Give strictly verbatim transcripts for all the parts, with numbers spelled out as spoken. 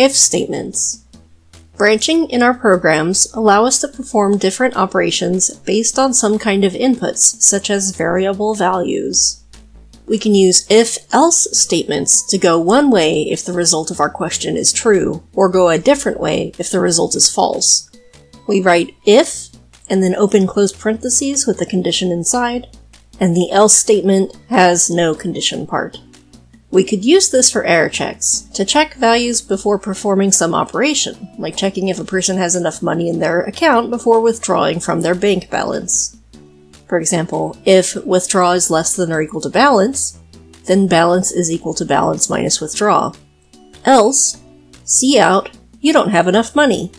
If statements. Branching in our programs allow us to perform different operations based on some kind of inputs, such as variable values. We can use if-else statements to go one way if the result of our question is true, or go a different way if the result is false. We write if, and then open close parentheses with the condition inside, and the else statement has no condition part. We could use this for error checks, to check values before performing some operation, like checking if a person has enough money in their account before withdrawing from their bank balance. For example, if withdraw is less than or equal to balance, then balance is equal to balance minus withdraw. Else, see out, you don't have enough money.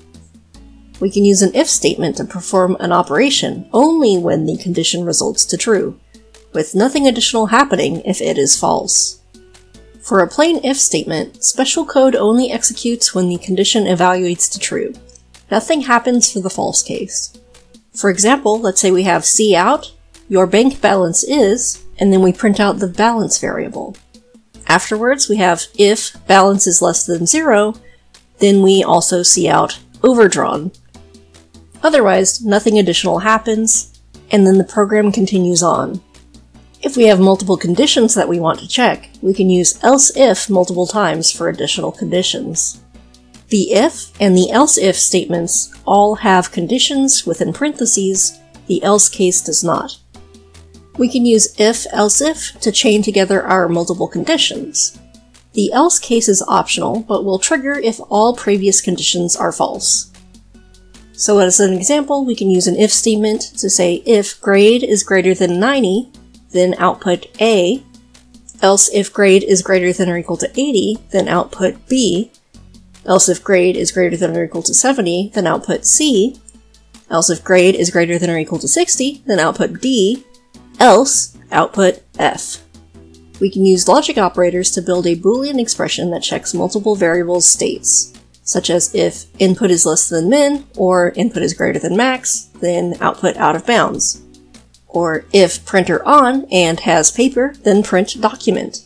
We can use an if statement to perform an operation only when the condition results to true, with nothing additional happening if it is false. For a plain if statement, special code only executes when the condition evaluates to true. Nothing happens for the false case. For example, let's say we have see out, your bank balance is, and then we print out the balance variable. Afterwards, we have if balance is less than zero, then we also see out overdrawn. Otherwise, nothing additional happens, and then the program continues on. If we have multiple conditions that we want to check, we can use else if multiple times for additional conditions. The if and the else if statements all have conditions within parentheses, the else case does not. We can use if else if to chain together our multiple conditions. The else case is optional, but will trigger if all previous conditions are false. So as an example, we can use an if statement to say if grade is greater than ninety, then output A, else if grade is greater than or equal to eighty, then output B, else if grade is greater than or equal to seventy, then output C, else if grade is greater than or equal to sixty, then output D, else output F. We can use logic operators to build a Boolean expression that checks multiple variables' states, such as if input is less than min, or input is greater than max, then output out of bounds. Or if printer on and has paper, then print document.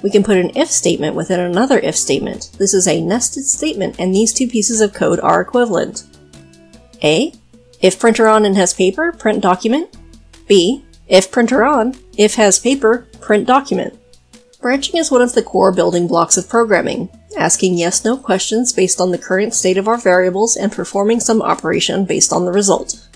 We can put an if statement within another if statement. This is a nested statement, and these two pieces of code are equivalent. A. If printer on and has paper, print document. B. If printer on, if has paper, print document. Branching is one of the core building blocks of programming, asking yes/no questions based on the current state of our variables and performing some operation based on the result.